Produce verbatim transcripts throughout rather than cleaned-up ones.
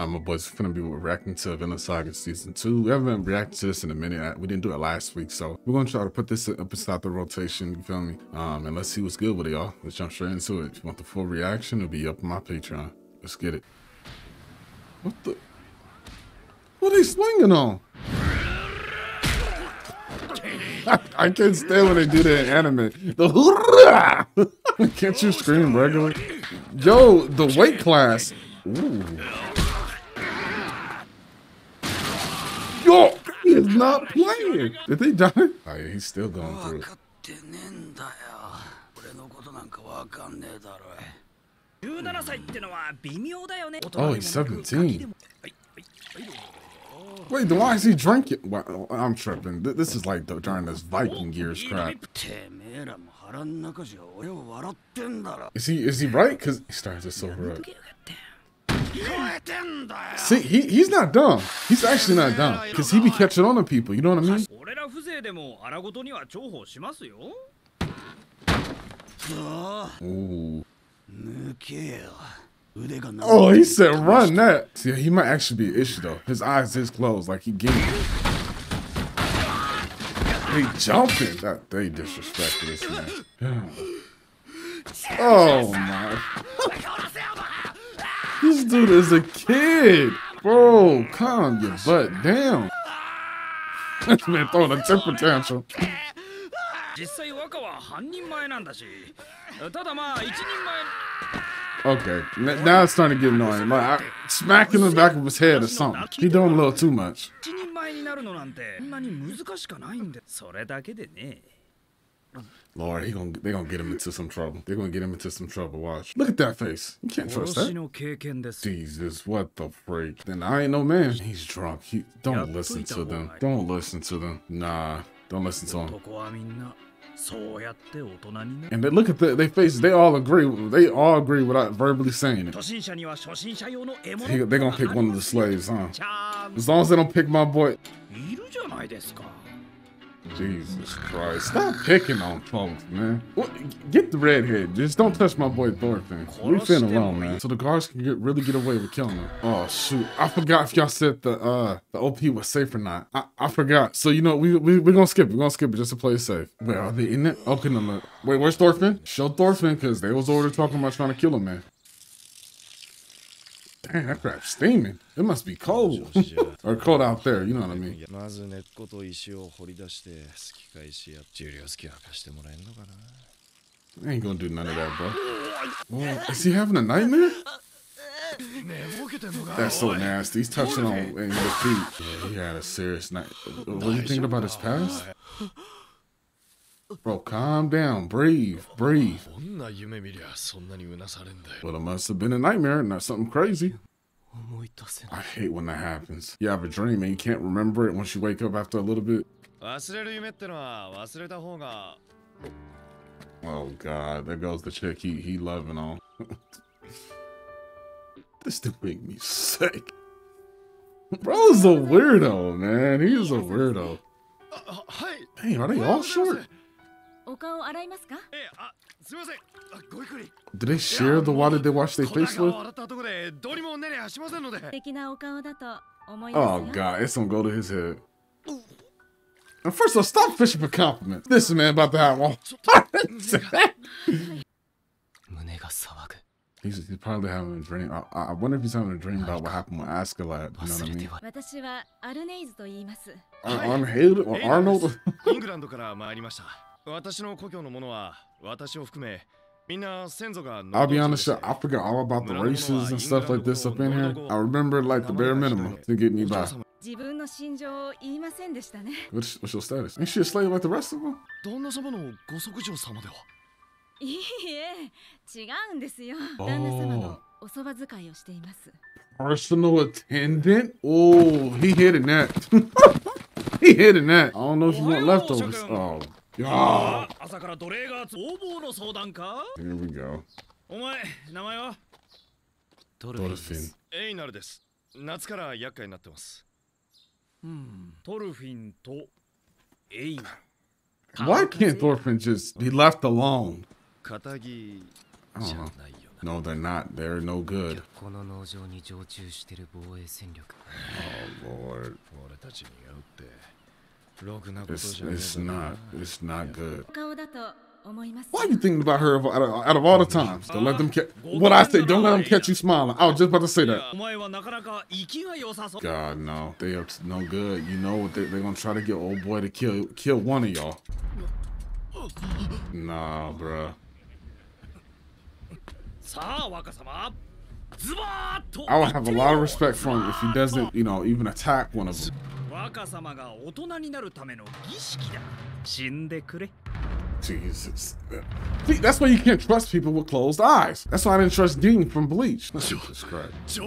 Um, my boys are gonna be reacting to Vinland Saga season two. We haven't reacted to this in a minute. We didn't do it last week, so we're gonna try to put this up inside the rotation. You feel me? Um, and let's see what's good with it, y'all. Let's jump straight into it. If you want the full reaction, it'll be up on my Patreon. Let's get it. What the? What are they slinging on? I, I can't stand when they do that in anime. The hurrah! Can't you scream regularly? Yo, the weight class. Ooh. Yo, he is not playing. Did they die? Oh yeah, he's still going through it. Oh, he's seventeen. Wait, then why is he drinking? Well, I'm tripping. This is like the, during this Viking years crap. Is he is he right? Because he starts to sober up. See, he, he's not dumb. He's actually not dumb. Because he be catching on to people, you know what I mean? Ooh. Oh, he said run that. See, he might actually be an issue though. His eyes is closed, like he getting it. They jumping. That, they disrespected this man. Damn. Oh my. This dude is a kid, bro. Calm your butt down. This man throwing a temper tantrum. Okay, now it's starting to get annoying. Like, I, smacking the back of his head or something. He doing a little too much. Lord, he gonna, they gonna get him into some trouble. They're gonna get him into some trouble. Watch. Look at that face. You can't trust that. Jesus, what the freak? Then I ain't no man. He's drunk. He don't listen to them. Don't listen to them. Nah, don't listen to him. And they look at the, their faces. They all agree. They all agree without verbally saying it. They're gonna pick one of the slaves, huh? As long as they don't pick my boy. Jesus Christ. Stop picking on folks, man. What? Get the redhead. Just don't touch my boy Thorfinn. Leave Finn alone, man. So the guards can get, really get away with killing him. Oh, shoot. I forgot if y'all said the uh the O P was safe or not. I, I forgot. So, you know, we, we, we're going to skip. We're going to skip it just to play it safe. Wait, are they in it? Okay, no, no. Wait, where's Thorfinn? Show Thorfinn, because they was over there talking about trying to kill him, man. Dang, that crap's steaming. It must be cold. Or cold out there, you know what I mean. I ain't gonna do none of that, bro. Oh, is he having a nightmare? That's so nasty. He's touching on in your feet. Yeah, he had a serious night. What are you thinking about his past? Bro, calm down. Breathe. Breathe. Well, it must have been a nightmare, not something crazy. I hate when that happens. You have a dream and you can't remember it once you wake up after a little bit. Oh, God. There goes the chick he, he loving on. This dude make me sick. Bro's a weirdo, man. He's a weirdo. Damn, are they all short? Do they share the water they wash their face with? Oh God, it's gonna go to his head. And first of all, stop fishing for compliments. This man about to have one. He's, he's probably having a dream. I, I wonder if he's having a dream about what happened with Askeladd. You know what I mean? I'm Arnold or Arnold? I'll be honest, I forgot all about the races and stuff like this up in here. I remember like the bare minimum to get me by. What's, what's your status? Ain't she a slave like the rest of them? Oh. Personal attendant? Oh, he hitting that. He hitting that. I don't know if you want leftovers. Oh. Oh. Here we go. Thorfinn. Why can't Thorfinn just be left alone? Katagi. I don't know. No, they're not. They're no good. Oh, Lord. It's, it's not. It's not good. Why are you thinking about her out of, out of all the times? Don't let them catch. What I say, don't let them catch you smiling. I was just about to say that. God, no. They are no good. You know what? They, they're going to try to get old boy to kill, kill one of y'all. Nah, bruh. I would have a lot of respect for him if he doesn't, you know, even attack one of them. Jesus. See, that's why you can't trust people with closed eyes. That's why I didn't trust Dean from Bleach. Jesus Christ.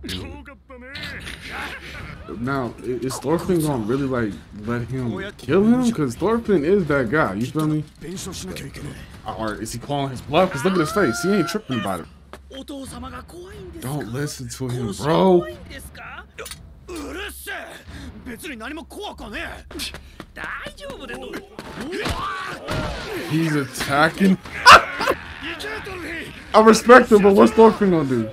Hmm. Now, is Thorfinn gonna really like let him kill him? Because Thorfinn is that guy, you feel me? Or is he calling his bluff? Because look at his face, he ain't tripping about it. Don't listen to him, bro. He's attacking. I respect him, but what's Thorfinn gonna do?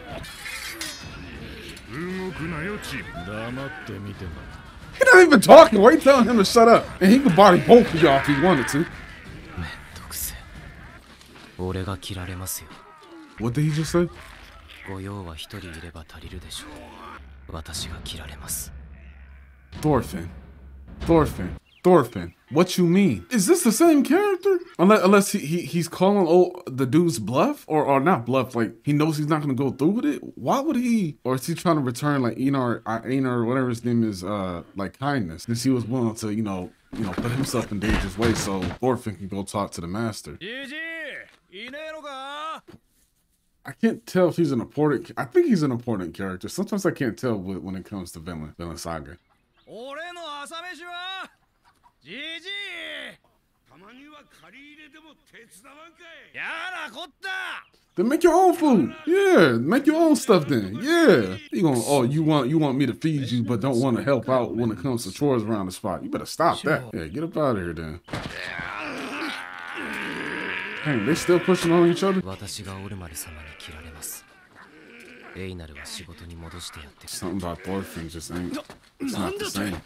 He's not even talking. Why are you telling him to shut up? And he could body both of y'all if he wanted to. What did he just say? Thorfinn. Thorfinn. Thorfinn. What you mean? Is this the same character? Unless, unless he, he he's calling oh the dude's bluff, or or not bluff, like he knows he's not gonna go through with it. Why would he? Or is he trying to return like Enar, Enar, whatever his name is, uh, like kindness? Since he was willing to, you know, you know, put himself in danger's way so Thorfinn can go talk to the master. I can't tell if he's an important. I think he's an important character. Sometimes I can't tell when it comes to Vinland, Vinland Saga. Then make your own food. Yeah, make your own stuff then. Yeah. You gonna oh you want you want me to feed you but don't want to help out when it comes to chores around the spot. You better stop that. Yeah, get up out of here then. Dang, they still pushing on each other? Something about Thorfinn just ain't it's not the same.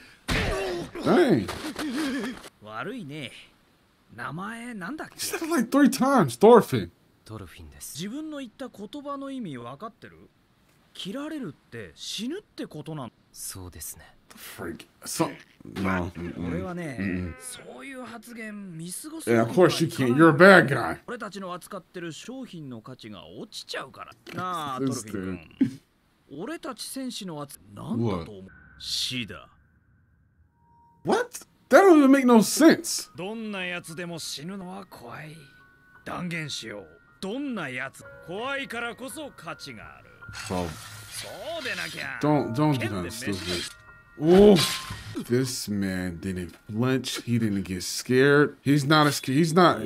Dang. He said it like three times, Thorfinn. The freak. So, no. Mm -mm. Mm -mm. Yeah, of course you can't. You're a bad guy. This dude. What? What? That don't even make no sense. So, don't don't do that stupid. Oh, this man didn't flinch. He didn't get scared. He's not a scared. He's not.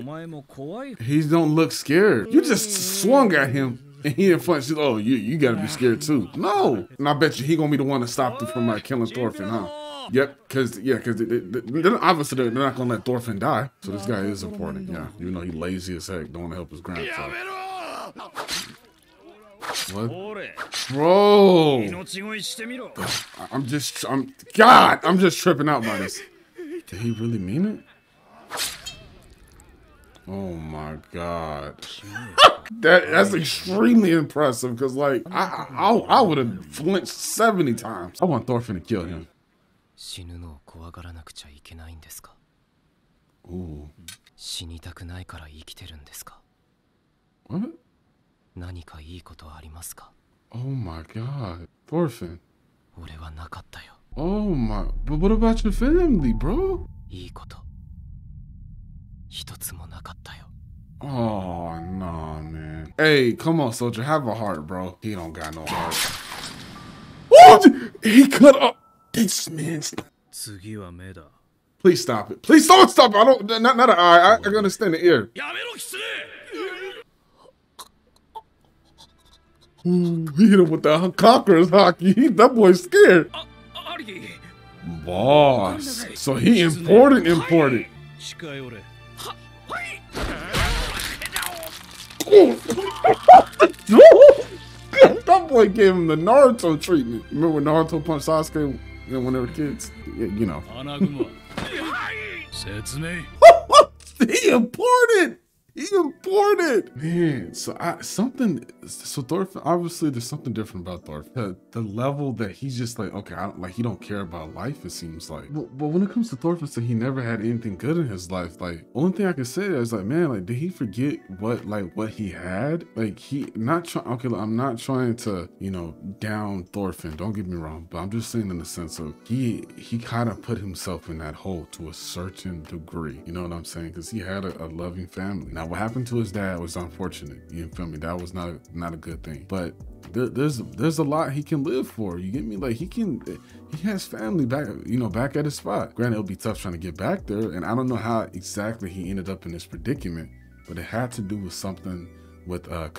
He don't look scared. You just swung at him. And he didn't flinch. Oh, you you gotta be scared too. No. And I bet you he gonna be the one to stop them from like killing Thorfinn, huh? Yep, because, yeah, because they, they, they, obviously they're not going to let Thorfinn die. So this guy is important, yeah. Even though he's lazy as heck, don't want to help his grandfather. What? Bro! I'm just, I'm, God, I'm just tripping out by this. Did he really mean it? Oh my God. That that's extremely impressive because, like, I, I, I would have flinched seventy times. I want Thorfinn to kill him. Ooh. What? Oh my God, Thorfinn. Oh my, but what about your family, bro? Oh no, man. Hey, come on, soldier, have a heart, bro. He don't got no heart. What? He cut up. This man's. Please stop it. Please don't stop it. I don't. Not, not an eye. I, I can understand the ear. Ooh, he hit him with the conqueror's hockey. That boy's scared. Boss. So he important, important. That boy gave him the Naruto treatment. Remember when Naruto punched Sasuke when they were kids? You know. He important. He imported, man. So I something. So Thorfinn, obviously, there's something different about Thorfinn. The, the level that he's just like, okay, I don't, like he don't care about life. It seems like. But, but when it comes to Thorfinn, so he never had anything good in his life. Like, only thing I could say is like, man, like did he forget what like what he had? Like he not trying. Okay, look, I'm not trying to you know down Thorfinn. Don't get me wrong, but I'm just saying in the sense of he he kind of put himself in that hole to a certain degree. You know what I'm saying? Because he had a, a loving family. Now, what happened to his dad was unfortunate. You feel me? That was not a, not a good thing. But there, there's there's a lot he can live for. You get me? Like he can, he has family back. You know, back at his spot. Granted, it'll be tough trying to get back there. And I don't know how exactly he ended up in this predicament, but it had to do with something with uh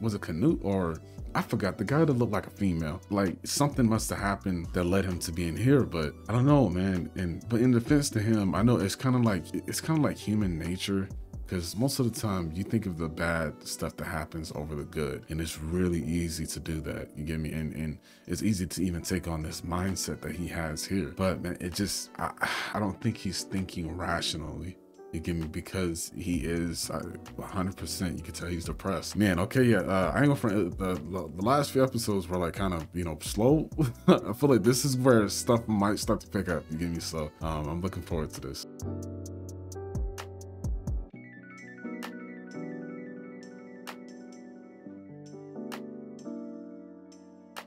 was it Canute or I forgot the guy that looked like a female. Like something must have happened that led him to being here, but I don't know, man. And but in defense to him, I know it's kind of like it's kind of like human nature. Because most of the time you think of the bad stuff that happens over the good, and it's really easy to do that. You get me? And and it's easy to even take on this mindset that he has here. But man, it just I, I don't think he's thinking rationally. You get me? Because he is one hundred percent. You can tell he's depressed, man. Okay, yeah. Uh, I ain't gonna front. The, the, the last few episodes were like kind of you know slow. I feel like this is where stuff might start to pick up. You get me? So um, I'm looking forward to this.